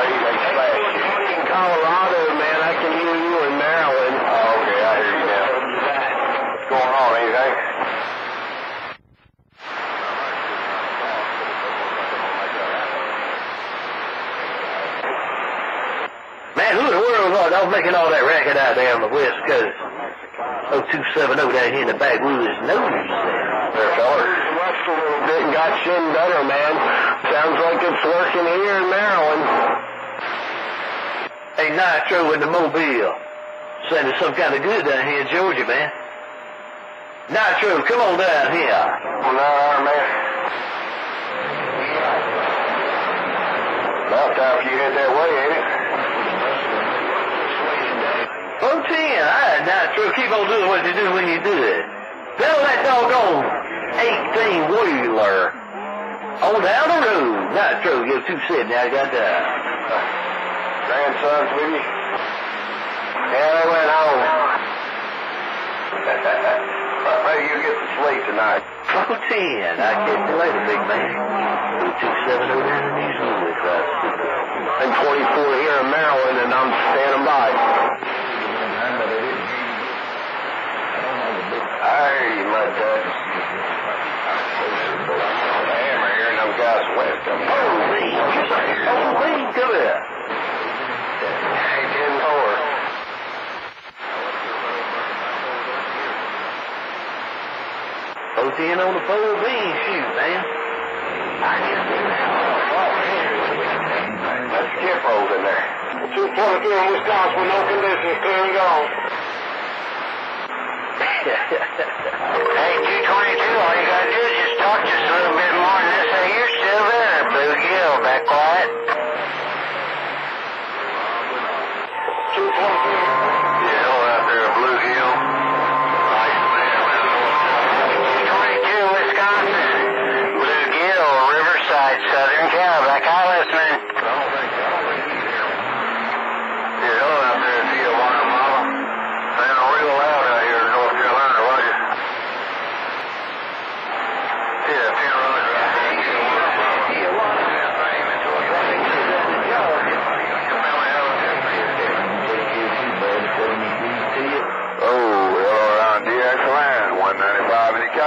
lady, they slashed you. In Colorado, man, I can hear you in Maryland. Oh, okay, I hear you now. What's going on, anything? Man, who in the world was I was making all that racket out there on the West Coast? 0270 down here in the backwoods. No, there's ours. A little bit and got you in better, man. Sounds like it's working here in Maryland. Hey, Nitro in the Mobile. Saying there's some kind of good down here in Georgia, man. Nitro, come on down here. Well, no, man. About time for you head that way, ain't it? 410, alright, Nitro, keep on doing what you do when you do it. That'll let doggone 18-wheeler on down the road. Nitro, you're too sick now, you got that. Grandson's with you? Yeah, they went home. Maybe you'll get some sleep tonight. 410, I'll catch you later, big man. 227 down in these woods, right? I'm 24 here in Maryland, and I'm standing by. Hey, my dad. Guys west of Holy, come here. Hey, Jim Thor. OTN on the 410 shoot, man. I can't do that. That's Kip Road in there. 242 in Wisconsin with no conditions, clear and gone. Hey, 222, all you gotta do is just talk just a little bit more than this. Back quiet. 222. Yeah, we're out there at Blue Hill. Nice man. 222, Wisconsin. Blue Hill, Riverside, Southern Cal. Back out listening. Yeah, y'all out there at Tijuana, Mama. Man, I'm real loud out here in North Carolina, Roger. Yeah, Tijuana.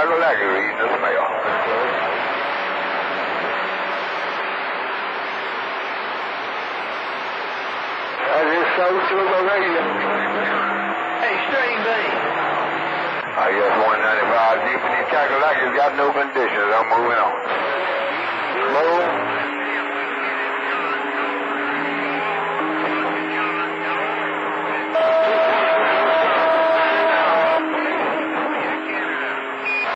I can read the mail. That is so true, radio. Hey, String Bean. I guess 195 deep in these Cadillacs got no conditions. I'm moving on.